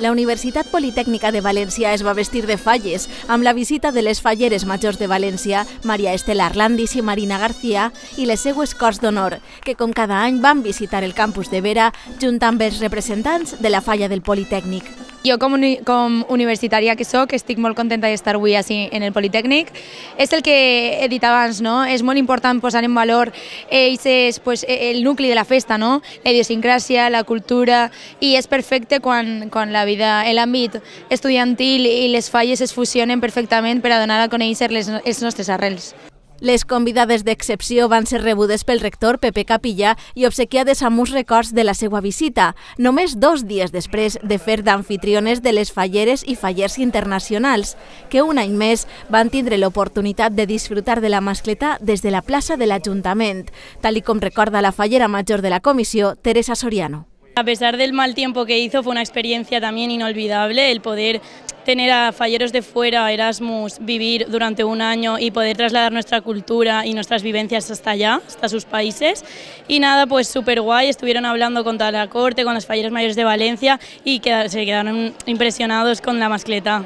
La Universitat Politécnica de Valencia es va vestir de falles, amb la visita de les Falleres Mayors de Valencia, María Estela Arlandis y Marina García, y les seues Corts d'Honor, que com cada any van visitar el campus de Vera junt amb els representants de la Falla del Politécnic. Jo, com universitària que soc, estic molt contenta d'estar avui així en el Politécnic. És el que he dit abans, no? És molt important posar en valor el nucli de la festa, no? La idiosincràsia, la cultura, i és perfecte quan la vida, l'àmbit estudiantil i les falles es fusionen perfectament per a donar a conèixer els nostres arrels. Les convidades d'excepció van ser rebudes pel rector Pepe Capilla i obsequiades amb uns records de la Segua Visita, només 2 dies després de fer d'anfitriones de les falleres i fallers internacionals, que un any més van tindre l'oportunitat de disfrutar de la mascletà des de la plaça de l'Ajuntament, tal i com recorda la fallera major de la comissió, Teresa Soriano. A pesar del mal tiempo que hizo, fue una experiencia también inolvidable el poder tener a falleros de fuera, Erasmus, vivir durante un año y poder trasladar nuestra cultura y nuestras vivencias hasta allá, hasta sus países. Y nada, pues súper guay, estuvieron hablando con toda la corte, con las Falleres Mayores de Valencia y se quedaron impresionados con la mascletà.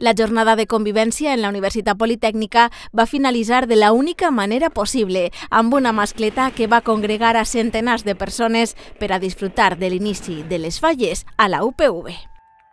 La jornada de convivència en la Universitat Politécnica va finalitzar de la única manera possible, amb una mascletà que va congregar a centenars de persones per a disfrutar de l'inici de les falles a la UPV.